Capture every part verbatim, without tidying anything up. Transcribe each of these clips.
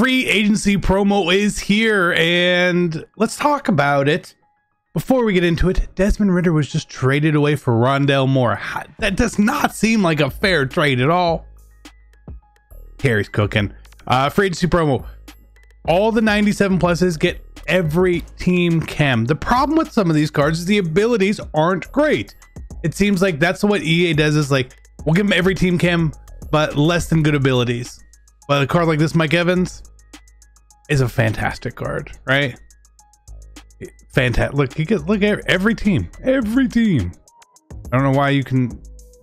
Free agency promo is here, and let's talk about it. Before we get into it, Desmond Ritter was just traded away for Rondell Moore. That does not seem like a fair trade at all. Carrie's cooking. Uh, free agency promo. All the ninety-seven pluses get every team chem. The problem with some of these cards is the abilities aren't great. It seems like that's what E A does, is like, we'll give them every team chem, but less than good abilities. But a card like this, Mike Evans, is a fantastic card, right? Fantastic. Look, you get, look at every team, every team. I don't know why you can,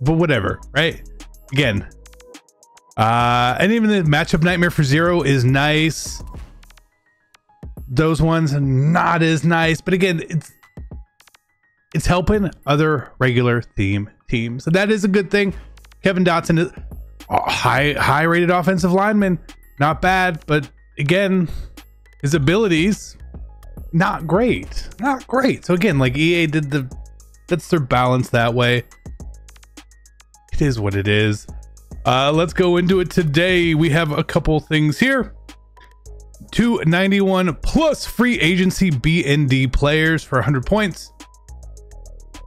but whatever, right? Again, uh, and even the matchup nightmare for zero is nice. Those ones not as nice, but again, it's it's helping other regular theme teams. So that is a good thing. Kevin Dotson is a high high rated offensive lineman, not bad, but again, his abilities not great, not great. So again, like E A did the that's their balance that way. It is what it is. Uh, let's go into it today. We have a couple things here. two ninety-one plus free agency B N D players for one hundred points.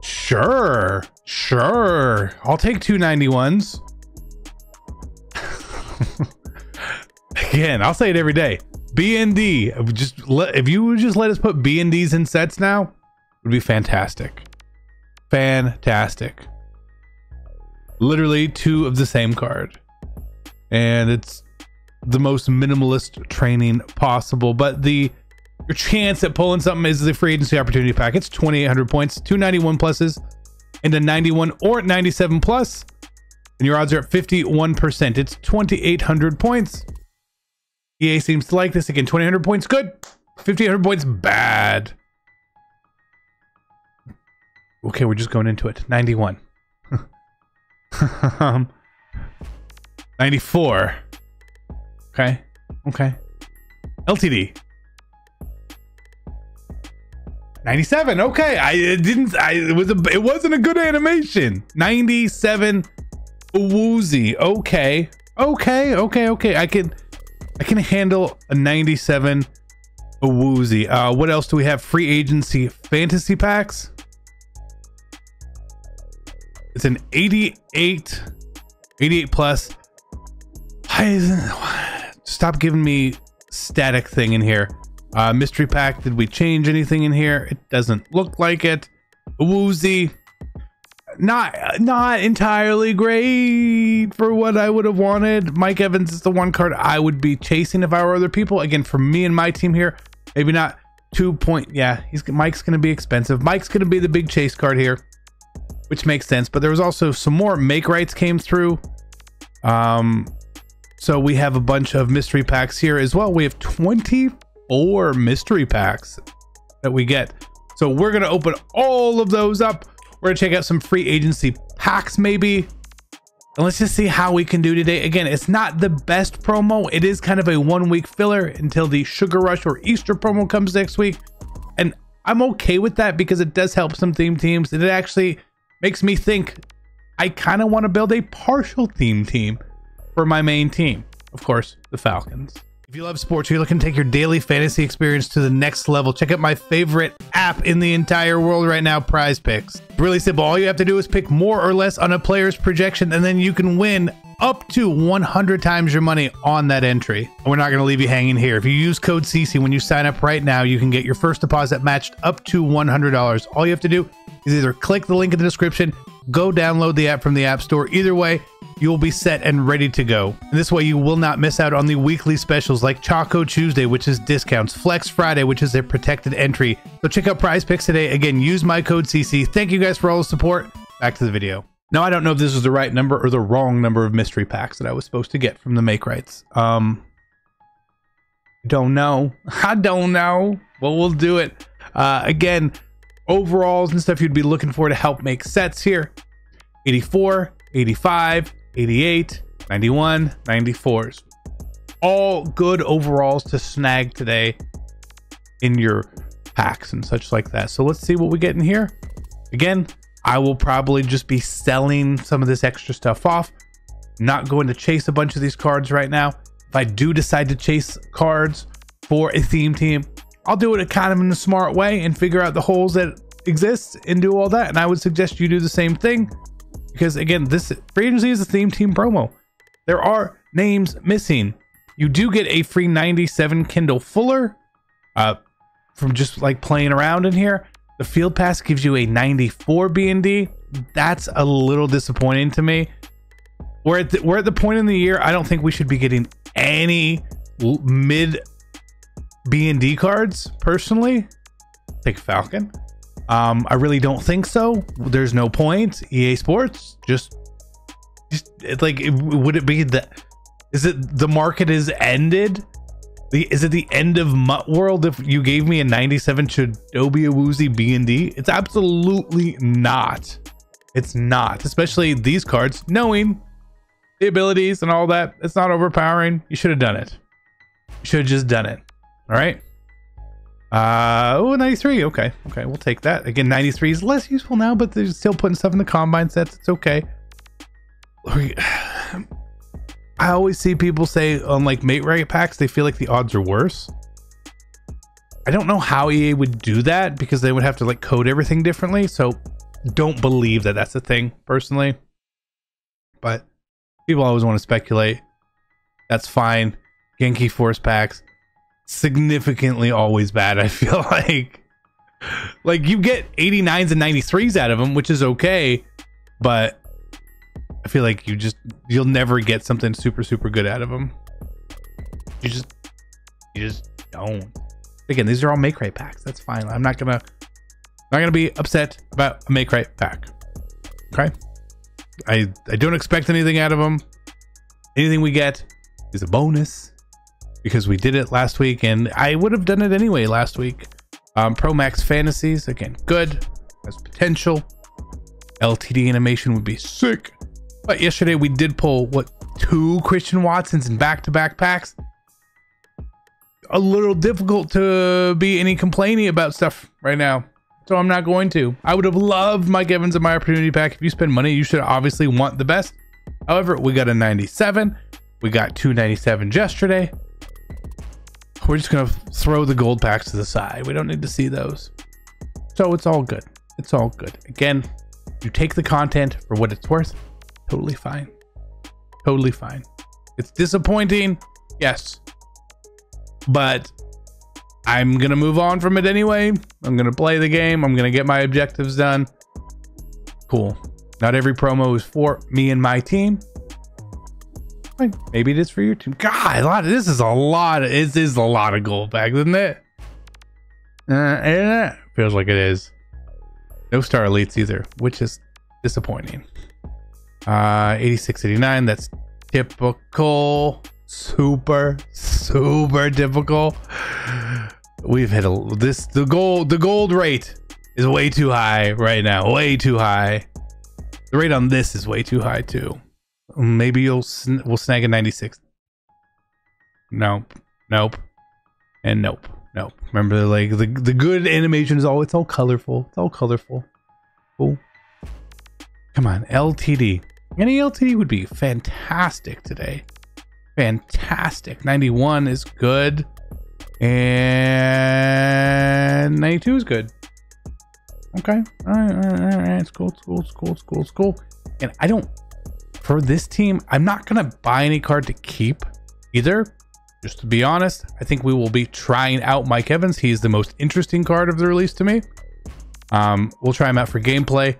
Sure, sure. I'll take two ninety-ones. Again, I'll say it every day. B N D. Just let, if you would just let us put B N Ds in sets now, it would be fantastic. Fantastic. Literally two of the same card. And it's the most minimalist training possible, but the your chance at pulling something is the free agency opportunity pack. It's twenty-eight hundred points, two ninety-one pluses, and a ninety-one or ninety-seven plus, and your odds are at fifty-one percent. It's twenty-eight hundred points. E A seems to like this. Again, twenty-eight hundred points good, fifteen hundred points bad. Okay, we're just going into it. ninety-one. ninety-four. Okay. Okay. L T D. ninety-seven. Okay. I it didn't. I it was a. It wasn't a good animation. ninety-seven. Woozy. Okay. Okay. Okay. Okay. I can. I can handle a ninety-seven. Woozy. Uh, what else do we have? Free agency fantasy packs. It's an eighty-eight. eighty-eight plus. Why isn't? Stop giving me static thing in here. Uh, mystery pack. Did we change anything in here? It doesn't look like it. Woozy. Not, not entirely great for what I would have wanted. Mike Evans is the one card I would be chasing if I were other people. Again, for me and my team here, maybe not two point. Yeah, he's Mike's going to be expensive. Mike's going to be the big chase card here, which makes sense. But there was also some more make rights came through. Um... So we have a bunch of mystery packs here as well. We have twenty-four mystery packs that we get. So we're going to open all of those up. We're going to check out some free agency packs maybe. And let's just see how we can do today. Again, it's not the best promo. It is kind of a one week filler until the Sugar Rush or Easter promo comes next week. And I'm okay with that because it does help some theme teams. And it actually makes me think I kind of want to build a partial theme team for my main team, of course, the Falcons. If you love sports, you're looking to take your daily fantasy experience to the next level, check out my favorite app in the entire world right now, Prize Picks. It's really simple. All you have to do is pick more or less on a player's projection, and then you can win up to one hundred times your money on that entry. And we're not going to leave you hanging here. If you use code C C when you sign up right now, you can get your first deposit matched up to one hundred dollars. All you have to do is either click the link in the description, go download the app from the App Store. Either way, you will be set and ready to go. And this way you will not miss out on the weekly specials like Choco Tuesday, which is discounts, Flex Friday, which is a protected entry. So check out Prize Picks today. Again, use my code C C. Thank you guys for all the support. Back to the video. Now, I don't know if this is the right number or the wrong number of mystery packs that I was supposed to get from the make rights. Um, don't know. I don't know. Well, we'll do it. Uh, again, overalls and stuff you'd be looking for to help make sets here. eighty-four, eighty-five, eighty-eight, ninety-one, ninety-fours. All good overalls to snag today in your packs and such like that. So let's see what we get in here. Again, I will probably just be selling some of this extra stuff off. Not going to chase a bunch of these cards right now. If I do decide to chase cards for a theme team, I'll do it kind of in a smart way and figure out the holes that exist and do all that. And I would suggest you do the same thing, because again, this free agency is a theme team promo. There are names missing. You do get a free ninety-seven Kendall Fuller uh, from just like playing around in here. The field pass gives you a ninety-four B and D. That's a little disappointing to me. We're at, the, we're at the point in the year, I don't think we should be getting any mid B and D cards, personally. Take Falcon. Um, I really don't think so. There's no point. E A Sports, just, just it's like, it, would it be that? Is it the market is ended? The, is it the end of Mutt World if you gave me a ninety-seven Shadobia Woozy B and D? It's absolutely not. It's not, especially these cards, knowing the abilities and all that. It's not overpowering. You should have done it. You should have just done it. All right. Uh, oh, ninety-three. Okay. Okay. We'll take that. Again, ninety-three is less useful now, but they're still putting stuff in the combine sets. It's okay. I always see people say on like mate rate packs, they feel like the odds are worse. I don't know how E A would do that, because they would have to like code everything differently. So don't believe that that's a thing personally, but people always want to speculate. That's fine. Genki Force packs, significantly always bad. I feel like like you get eighty-nines and ninety-threes out of them, which is okay, but I feel like you just you'll never get something super super good out of them. You just you just don't. Again, these are all make right packs. That's fine. I'm not gonna not gonna be upset about a make right pack. Okay, I I don't expect anything out of them. Anything we get is a bonus, because we did it last week and I would have done it anyway last week. Um, Pro Max Fantasies, again, good, has potential. L T D animation would be sick. But yesterday we did pull, what, two Christian Watsons in back-to-back packs. A little difficult to be any complaining about stuff right now, so I'm not going to. I would have loved Mike Evans in my opportunity pack. If you spend money, you should obviously want the best. However, we got a ninety-seven. We got two ninety-sevens yesterday. We're just going to throw the gold packs to the side. We don't need to see those. So it's all good. It's all good. Again, you take the content for what it's worth. Totally fine. Totally fine. It's disappointing, yes, but I'm gonna move on from it anyway. I'm gonna play the game. I'm gonna get my objectives done. Cool. Not every promo is for me and my team. Like, maybe it is for your team. God, a lot of this is a lot of, this is a lot of gold bags, isn't it? Uh, yeah, feels like it is. No star elites either, which is disappointing. Uh, eighty-six, eighty-nine. That's typical. Super, super typical. We've hit a, this, the gold, the gold rate is way too high right now. Way too high. The rate on this is way too high too. Maybe you'll, sn we'll snag a ninety-six. Nope. Nope. And nope. Nope. Remember, like the, the good animation is all, it's all colorful. It's all colorful. Cool. Come on. L T D. Any L T D would be fantastic today. Fantastic. ninety-one is good. And ninety-two is good. Okay. All right. All right. All right. It's cool. It's cool. It's cool. It's cool. It's cool. And I don't, for this team, I'm not going to buy any card to keep either. Just to be honest, I think we will be trying out Mike Evans. He is the most interesting card of the release to me. Um, we'll try him out for gameplay,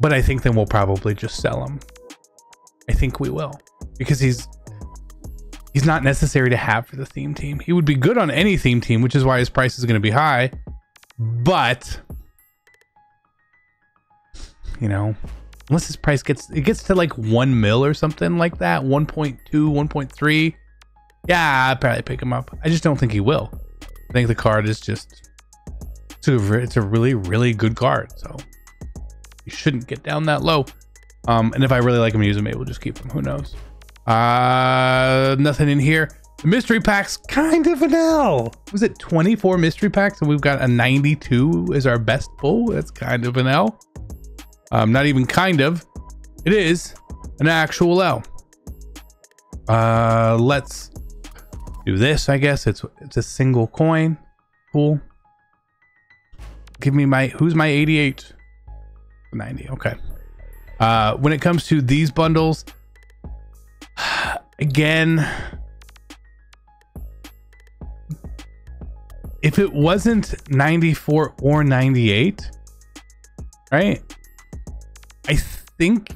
but I think then we'll probably just sell him. I think we will, because he's he's not necessary to have for the theme team. He would be good on any theme team, which is why his price is going to be high. But you know, unless his price gets it gets to like one mil or something like that, one point two, one point three, yeah, I'd probably pick him up. I just don't think he will. I think the card is just it's a, it's a really really good card, so you shouldn't get down that low. Um, and if I really like him, use him, maybe we'll just keep him. Who knows? Uh, nothing in here. The mystery packs, kind of an L. Was it twenty-four mystery packs? And we've got a ninety-two as our best pull. That's kind of an L. Um, not even kind of. It is an actual L. Uh, let's do this, I guess. It's it's a single coin. Cool. Give me my, who's my eighty-eight? ninety, okay. Uh, when it comes to these bundles, again, if it wasn't ninety-four or ninety-eight, right? I think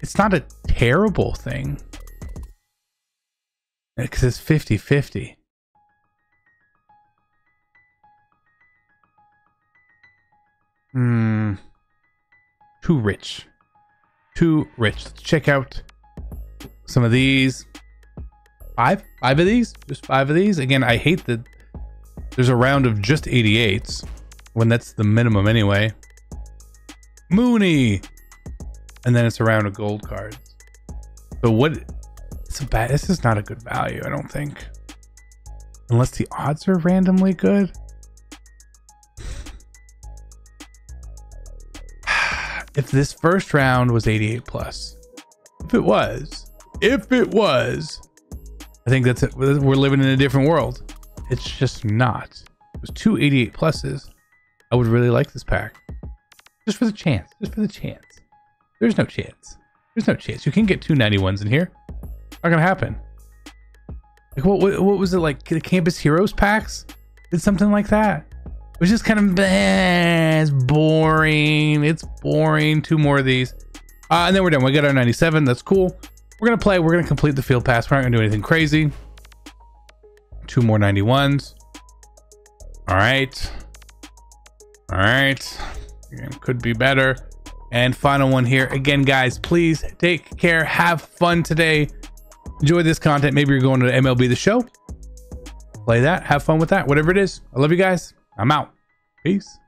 it's not a terrible thing because it's fifty fifty. Hmm. Too rich. Too rich. Let's check out some of these. Five? Five of these? Just five of these? Again, I hate that there's a round of just eighty-eights when that's the minimum anyway. Mooney! And then it's a round of gold cards. So what? It's a bad, this is not a good value, I don't think. Unless the odds are randomly good. If this first round was eighty-eight plus, if it was, if it was, I think that's it. We're living in a different world. It's just not. It was two eighty-eight pluses. I would really like this pack. Just for the chance. Just for the chance. There's no chance. There's no chance. You can get two ninety-ones in here. Not gonna happen. Like what? What, what was it like? The Campus Heroes packs did something like that. It was just kind of bleh, it's boring. It's boring. Two more of these, uh, and then we're done. We got our ninety-seven. That's cool. We're gonna play. We're gonna complete the field pass. We're not gonna do anything crazy. Two more ninety-ones. All right. All right. Could be better. And final one here. Again, guys, please take care. Have fun today. Enjoy this content. Maybe you're going to M L B The Show. Play that. Have fun with that. Whatever it is. I love you guys. I'm out. Peace.